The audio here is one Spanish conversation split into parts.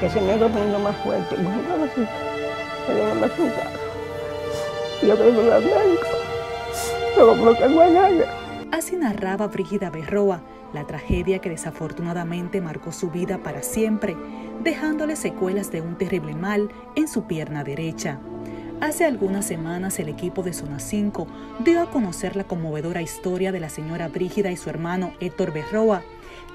que se me ha ido poniendo más fuerte. Bueno, me dio más cuidado. Yo creo que lo blanco, pero no tengo nada. Así narraba Brígida Berroa la tragedia que desafortunadamente marcó su vida para siempre, dejándole secuelas de un terrible mal en su pierna derecha. Hace algunas semanas el equipo de Zona 5 dio a conocer la conmovedora historia de la señora Brígida y su hermano Héctor Berroa,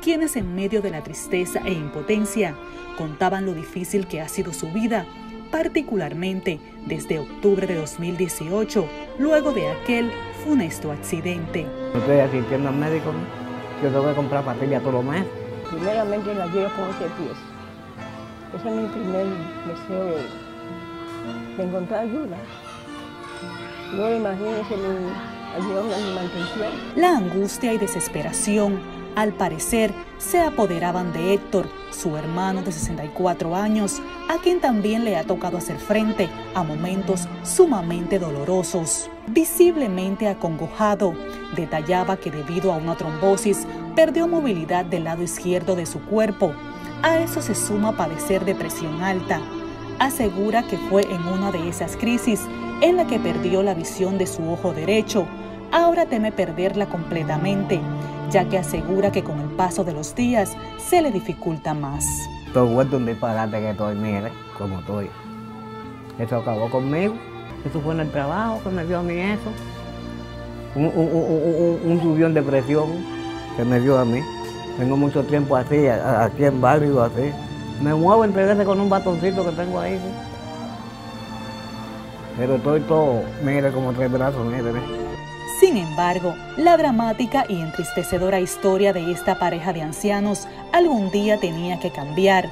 quienes en medio de la tristeza e impotencia contaban lo difícil que ha sido su vida, particularmente desde octubre de 2018, luego de aquel funesto accidente. Estoy asistiendo al médico, yo tengo que comprar papilla todos los meses. Primeramente la llevo con 11 pies. Ese es mi primer deseo de encontrar ayuda. No imagínense mi ayuda ni mantención. La angustia y desesperación, al parecer, se apoderaban de Héctor, su hermano de 64 años, a quien también le ha tocado hacer frente a momentos sumamente dolorosos. Visiblemente acongojado, detallaba que debido a una trombosis perdió movilidad del lado izquierdo de su cuerpo. A eso se suma padecer de presión alta. Asegura que fue en una de esas crisis en la que perdió la visión de su ojo derecho. Ahora teme perderla completamente, ya que asegura que con el paso de los días se le dificulta más. Todo es un disparate que estoy, mire, como estoy. Eso acabó conmigo, eso fue en el trabajo que me dio a mí eso. Un subión de presión que me dio a mí. Tengo mucho tiempo así, aquí en barrio, así. Me muevo entre veces con un bastoncito que tengo ahí, ¿sí? Pero estoy todo, mire, como tres brazos, mire. Sin embargo, la dramática y entristecedora historia de esta pareja de ancianos algún día tenía que cambiar.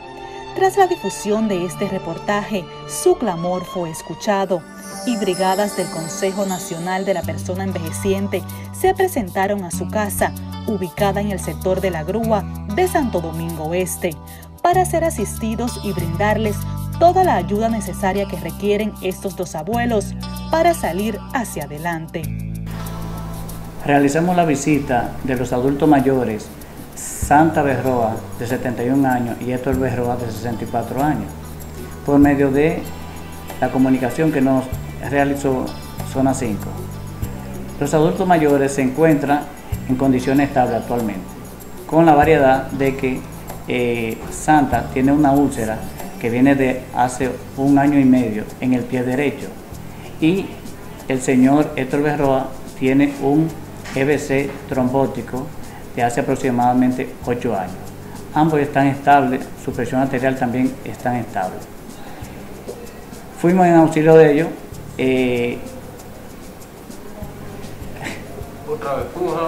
Tras la difusión de este reportaje, su clamor fue escuchado y brigadas del Consejo Nacional de la Persona Envejeciente se presentaron a su casa, ubicada en el sector de La Grúa de Santo Domingo Oeste, para ser asistidos y brindarles toda la ayuda necesaria que requieren estos dos abuelos para salir hacia adelante. Realizamos la visita de los adultos mayores Santa Berroa, de 71 años, y Héctor Berroa, de 64 años, por medio de la comunicación que nos realizó Zona 5. Los adultos mayores se encuentran en condiciones estables actualmente, con la variedad de que Santa tiene una úlcera que viene de hace un año y medio en el pie derecho, y el señor Héctor Berroa tiene un EBC trombótico de hace aproximadamente 8 años. Ambos están estables, su presión arterial también está estable. Fuimos en auxilio de ellos.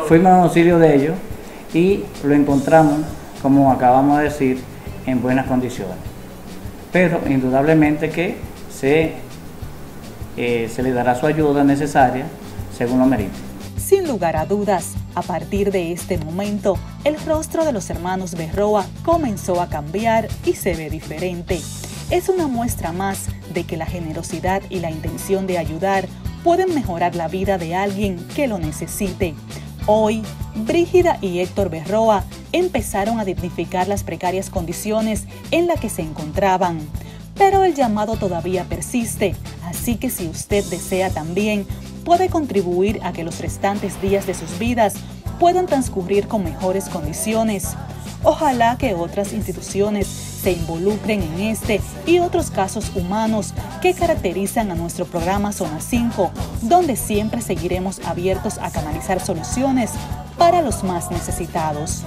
Fuimos en auxilio de ellos y lo encontramos, como acabamos de decir, en buenas condiciones. Pero indudablemente que se le dará su ayuda necesaria según lo merite. Sin lugar a dudas, a partir de este momento, el rostro de los hermanos Berroa comenzó a cambiar y se ve diferente. Es una muestra más de que la generosidad y la intención de ayudar pueden mejorar la vida de alguien que lo necesite. Hoy, Brígida y Héctor Berroa empezaron a dignificar las precarias condiciones en las que se encontraban. Pero el llamado todavía persiste, así que si usted desea también, puede contribuir a que los restantes días de sus vidas puedan transcurrir con mejores condiciones. Ojalá que otras instituciones se involucren en este y otros casos humanos que caracterizan a nuestro programa Zona 5, donde siempre seguiremos abiertos a canalizar soluciones para los más necesitados.